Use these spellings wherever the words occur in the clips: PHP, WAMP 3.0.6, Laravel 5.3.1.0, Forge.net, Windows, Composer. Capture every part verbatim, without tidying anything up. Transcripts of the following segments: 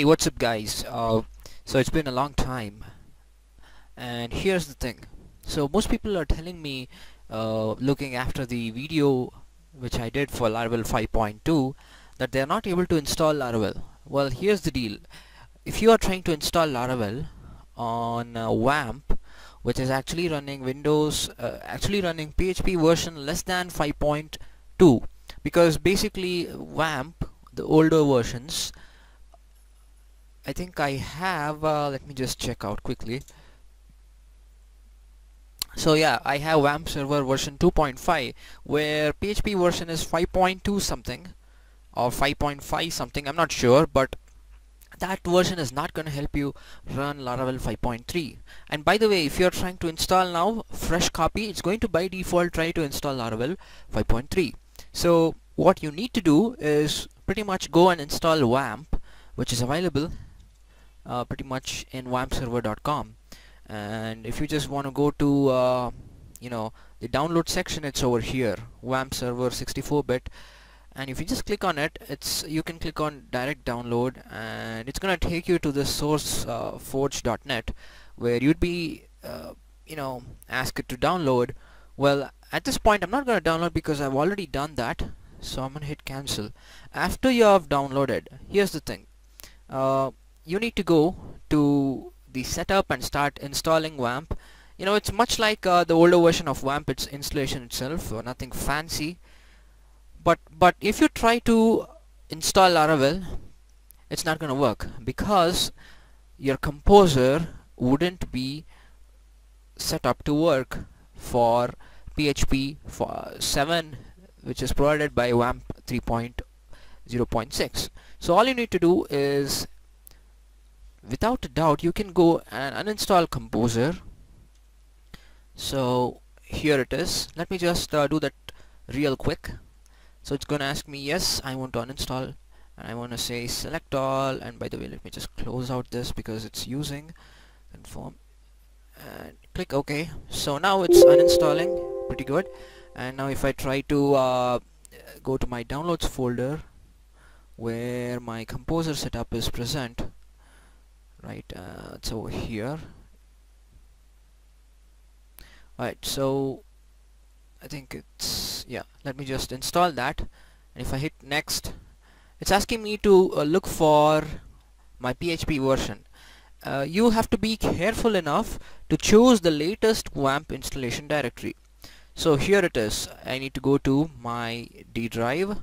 Hey, what's up guys? Uh, so it's been a long time, and here's the thing. So most people are telling me, uh, looking after the video which I did for Laravel five point two, that they are not able to install Laravel. Well, here's the deal. If you are trying to install Laravel on uh, WAMP, which is actually running Windows, uh, actually running P H P version less than five point two, because basically WAMP, the older versions, I think I have, uh, let me just check out quickly. So yeah, I have WAMP server version two point five, where P H P version is five point two something or five point five something, I'm not sure, but that version is not going to help you run Laravel five point three. And by the way, if you're trying to install now fresh copy, it's going to by default try to install Laravel five point three. So what you need to do is pretty much go and install WAMP, which is available uh, pretty much in wamp server dot com. And if you just want to go to uh, you know, the download section, it's over here, WAMP server sixty-four bit. And if you just click on it, it's you can click on direct download, and it's gonna take you to the source uh, Forge dot net, where you'd be uh, you know, asked to download. Well, at this point I'm not gonna download because I've already done that, so I'm gonna hit cancel. After you have downloaded, here's the thing, uh, you need to go to the setup and start installing WAMP. You know, it's much like uh, the older version of WAMP, it's installation itself, or nothing fancy. But but if you try to install Laravel, it's not going to work, because your Composer wouldn't be set up to work for P H P for seven, which is provided by WAMP three point oh point six. So all you need to do is, without a doubt, you can go and uninstall Composer. So here it is. Let me just uh, do that real quick. So it's going to ask me, yes, I want to uninstall, and I want to say select all. And by the way, let me just close out this because it's using confirm, and click OK. So now it's uninstalling, pretty good. And now if I try to uh, go to my downloads folder, where my Composer setup is present, right, uh, it's over here. Alright, so I think it's, yeah, let me just install that. And if I hit next, it's asking me to uh, look for my P H P version. Uh, you have to be careful enough to choose the latest WAMP installation directory. So here it is. I need to go to my D drive.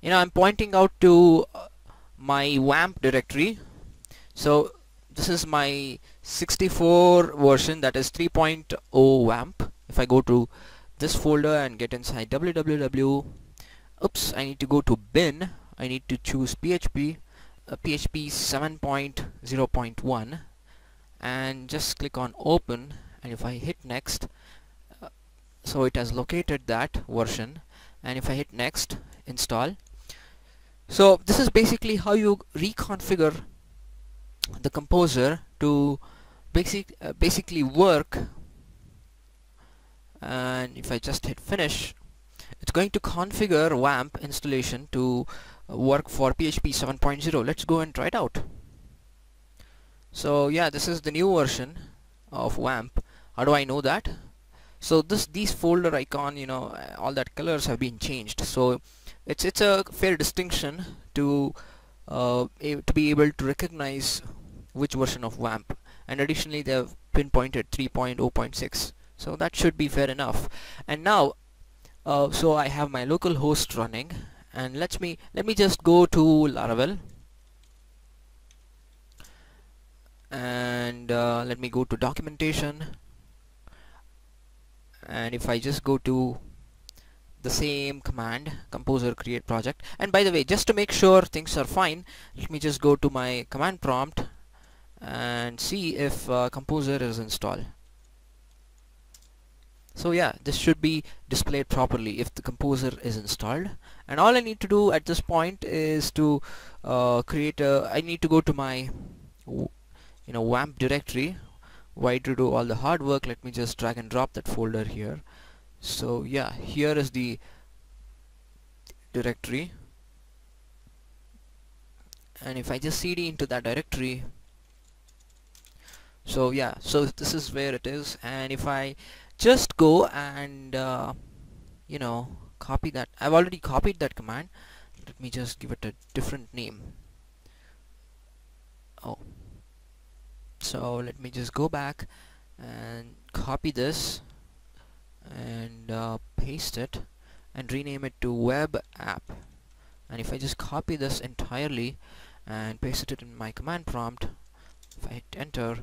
You know, I'm pointing out to my WAMP directory. So this is my sixty-four version, that is three point oh WAMP. If I go to this folder and get inside www, oops, I need to go to bin, I need to choose P H P, uh, P H P seven point oh point one, and just click on open. And if I hit next, uh, so it has located that version. And if I hit next, install. So this is basically how you reconfigure the Composer to basic, uh, basically work. And if I just hit finish, it's going to configure WAMP installation to work for P H P seven point oh. Let's go and try it out. So yeah, this is the new version of WAMP. How do I know that? So this these folder icon, you know, all that colors have been changed. So it's it's a fair distinction to uh, to be able to recognize which version of WAMP. And additionally, they have pinpointed three point oh point six. So that should be fair enough. And now, uh, so I have my local host running, and let me let me just go to Laravel, and uh, let me go to documentation. And if I just go to the same command, Composer create project. And by the way, just to make sure things are fine, let me just go to my command prompt and see if uh, Composer is installed. So yeah, this should be displayed properly if the Composer is installed. And all I need to do at this point is to uh, create a, I need to go to my, you know, WAMP directory. Why to do all the hard work? Let me just drag and drop that folder here. So yeah, here is the directory. and if I just cd into that directory, so yeah, so this is where it is. And if I just go and uh, you know, copy that, I've already copied that command. Let me just give it a different name. Oh, so let me just go back and copy this and uh, paste it and rename it to web app. And if I just copy this entirely and paste it in my command prompt, if I hit enter,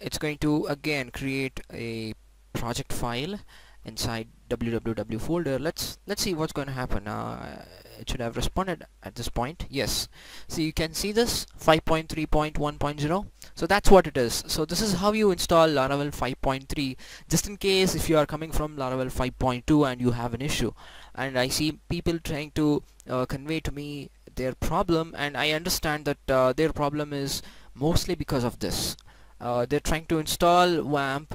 it's going to again create a project file inside www folder. Let's let's see what's going to happen. Uh, it should have responded at this point. Yes, so you can see this five point three point one point zero. So that's what it is. So this is how you install Laravel five point three, just in case if you are coming from Laravel five point two and you have an issue. And I see people trying to uh, convey to me their problem, and I understand that uh, their problem is mostly because of this. Uh, they're trying to install WAMP,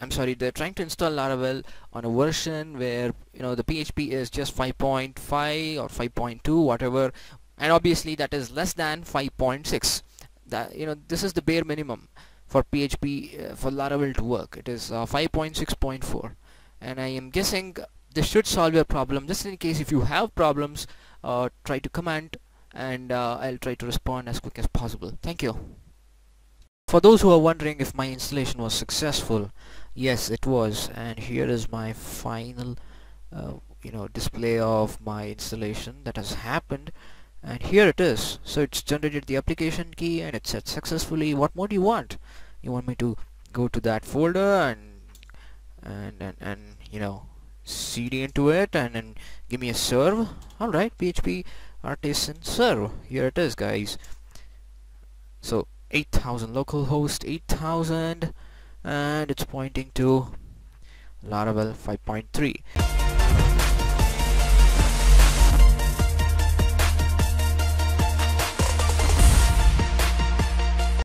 I'm sorry, they're trying to install Laravel on a version where, you know, the P H P is just five point five or five point two, whatever, and obviously that is less than five point six. That, you know, this is the bare minimum for P H P, uh, for Laravel to work. It is uh, five point six point four, and I am guessing this should solve your problem. Just in case if you have problems, uh, try to comment, and uh, I'll try to respond as quick as possible. Thank you. For those who are wondering if my installation was successful, yes, it was, and here is my final, uh, you know, display of my installation that has happened, and here it is. So it's generated the application key, and it said successfully. What more do you want? You want me to go to that folder and and and, and you know, cd into it and then give me a serve? All right, P H P artisan serve. Here it is, guys. So eight thousand localhost, eight thousand, and it's pointing to Laravel five point three.